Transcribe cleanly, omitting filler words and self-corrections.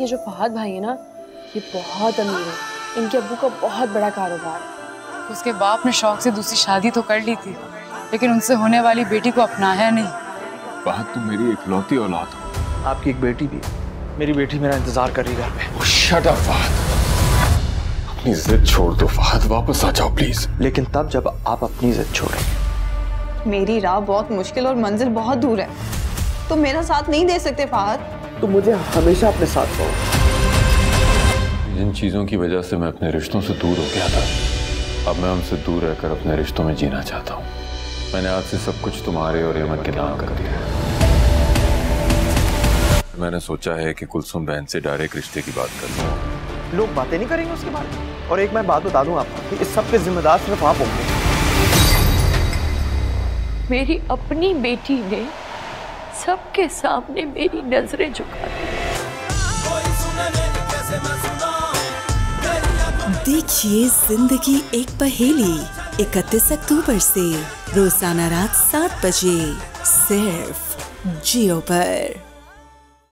ये जो फहद भाई है ना, ये बहुत अमीर है। इनके अब्बू का बहुत बड़ा कारोबार है। उसके बाप ने शौक से दूसरी शादी तो कर ली थी, लेकिन उनसे होने वाली बेटी को अपनाया नहीं। फहद, तुम मेरी इकलौती औलाद हो। आपकी एक बेटी भी है। मेरी बेटी मेरा इंतजार कर रही घर पे। शट अप फहद, अपनी जिद छोड़ दो फहद, वापस आ जाओ प्लीज। लेकिन तब जब आप अपनी जिद छोड़ें। मेरी राह बहुत मुश्किल और मंजिल बहुत दूर है, तो मेरा साथ नहीं दे सकते फहद। तो मुझे हमेशा अपने साथ रहो। जिन चीजों की वजह से मैं अपने रिश्तों से दूर हो गया था, अब मैं उनसे दूर रहकर अपने रिश्तों में जीना चाहता हूँ। मैंने आज से सब कुछ तुम्हारे और अहमद के नाम कर दिया है। मैंने सोचा है कि कुलसुम बहन से डायरेक्ट रिश्ते की बात कर लूँ। लोग बातें नहीं करेंगे उसके बारे में। और एक मैं बात बता दूं आपको कि इस सब के जिम्मेदार सिर्फ आप होंगे। मेरी अपनी बेटी ने सबके सामने मेरी नजरें झुका दी। देखिए जिंदगी एक पहेली 31 अक्टूबर से रोजाना रात 7 बजे सिर्फ जियो पर।